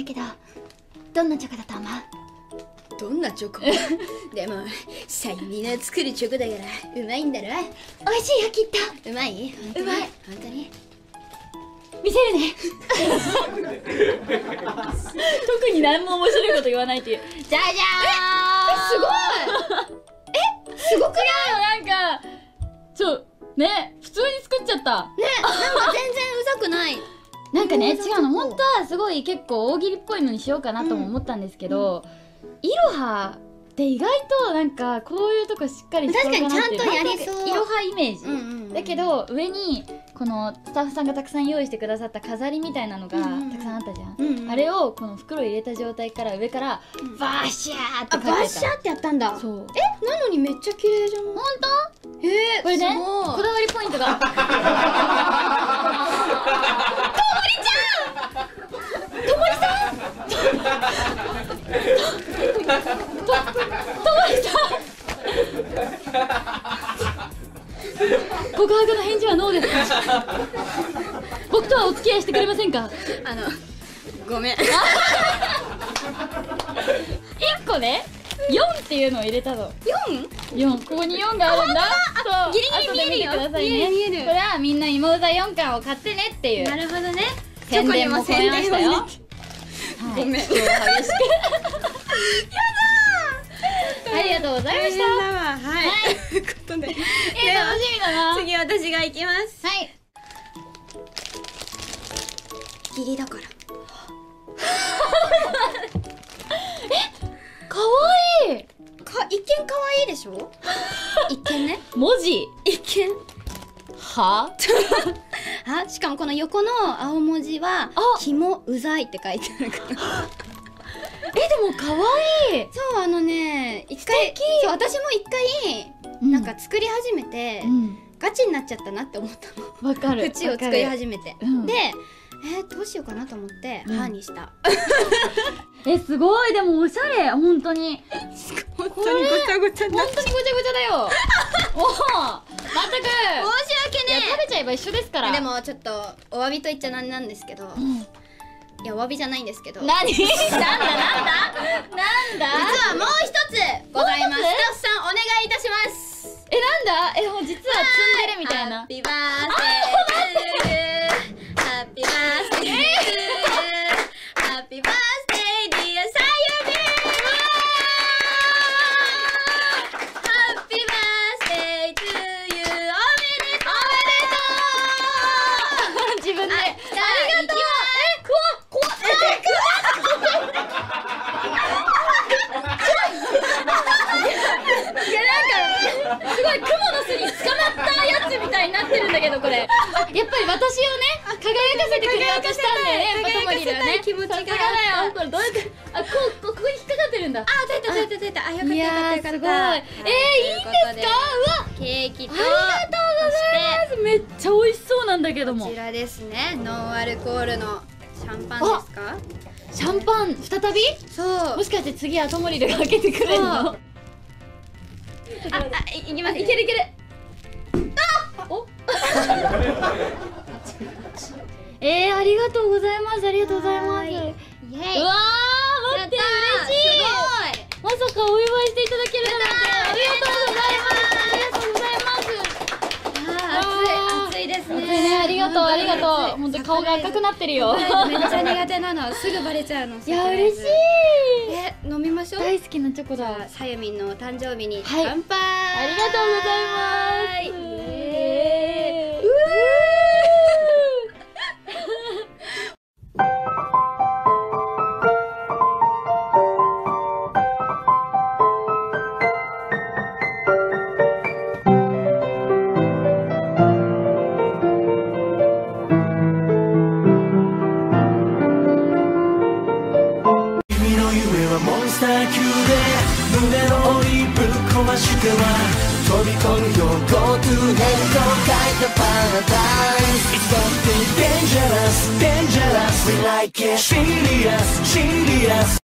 だけど、どんなチョコだと思う？どんなチョコ？でもサユミの作るチョコだからうまいんだろ。美味しいよきっと。うまい？うまい。本当に？見せるね。特に何も面白いこと言わないっていう。じゃじゃーん。え、すごい。え、すごくない？違うよ。なんかちょね、普通に作っちゃったね。なんか全然うざくない。なんかね、違うの、本当はすごい結構大喜利っぽいのにしようかなとも思ったんですけど、いろはって意外となんかこういうとこしっかりしてるかなっていう。確かにちゃんとやりそう。いろはイメージだけど、上にこのスタッフさんがたくさん用意してくださった飾りみたいなのがたくさんあったじゃん。あれをこの袋入れた状態から上からバシャーってかけた。バシャーってやったんだ。そう。え、なのにめっちゃ綺麗じゃん。本当？これね、こだわりポイントが。告白の返事はノーですか？僕とはお付き合いしてくれませんか？ごめん。1個ね、4っていうのを入れたの。 4? ここに4があるんだ。そう、ギリギリ見えるよ。見える。これはみんな芋うざ4巻を買ってねっていう。なるほどね。宣伝も込めましたよ。ごめん。激しく。やだー。ありがとうございました。はい。ことで。楽しみだな。次私が行きます。はい。ギリだから。え、可愛い。一見可愛いでしょ？一見ね。文字。一見。は？あ、しかもこの横の青文字は「キモうざい」って書いてあるからえ、でもかわいい。そう、一回、そう、私も一回なんか作り始めて、ガチになっちゃったなって思ったの。わかる。縁を作り始めて、でどうしようかなと思って「は」にした。え、すごい。でもおしゃれ。本当に本当にごちゃごちゃだ。本当にごちゃごちゃだよ。おお、まったく申し訳ねえ。食べちゃえば一緒ですから。でもちょっとお詫びと言っちゃなんなんですけど、いやお詫びじゃないんですけど。何？なんだ。実はもう一つございます。スタッフさんお願いいたします。え、なんだ。え、もう実は積んでるみたいな。ハッピーバースデー、ハッピーバースデー、ハッピーバースデーディアサユミ。こちらですね、ノンアルコールのシャンパンですか？シャンパン再び？そう。もしかして次はともりで開けてくれるの？あ、いきます。いけるいける。あ、お。ありがとうございます。ありがとうございます。イエイ。うわー、待って、嬉しい。すごい。まさかお祝いしていただけるなんて。ありがとうございます。ありがとう、ありがとう。本当に顔が赤くなってるよ。めっちゃ苦手なの。すぐバレちゃうの。いや、嬉しい。え、飲みましょう。大好きなチョコだ。さゆみんのお誕生日に乾杯。ありがとうございます。Dangerous, dangerous, we like it. Serious, serious.